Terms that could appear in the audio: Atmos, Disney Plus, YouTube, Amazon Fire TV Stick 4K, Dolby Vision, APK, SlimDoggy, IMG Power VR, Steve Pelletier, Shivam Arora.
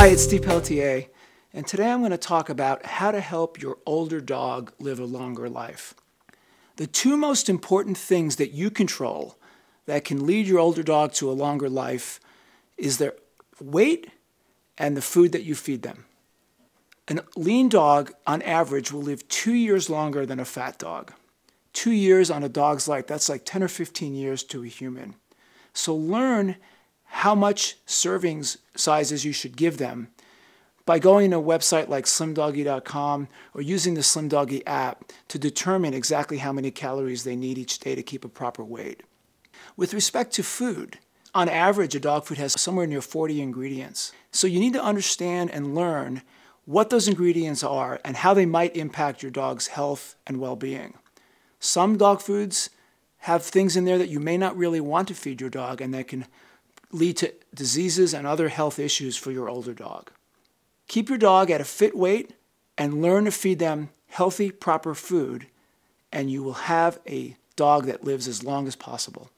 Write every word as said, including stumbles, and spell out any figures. Hi, it's Steve Pelletier, and today I'm going to talk about how to help your older dog live a longer life. The two most important things that you control that can lead your older dog to a longer life is their weight and the food that you feed them. A lean dog, on average, will live two years longer than a fat dog. Two years on a dog's life, that's like ten or fifteen years to a human. So learn how much serving sizes you should give them by going to a website like slim doggy dot com or using the SlimDoggy app to determine exactly how many calories they need each day to keep a proper weight. With respect to food, on average, a dog food has somewhere near forty ingredients. So you need to understand and learn what those ingredients are and how they might impact your dog's health and well-being. Some dog foods have things in there that you may not really want to feed your dog and that can lead to diseases and other health issues for your older dog. Keep your dog at a fit weight and learn to feed them healthy, proper food, and you will have a dog that lives as long as possible.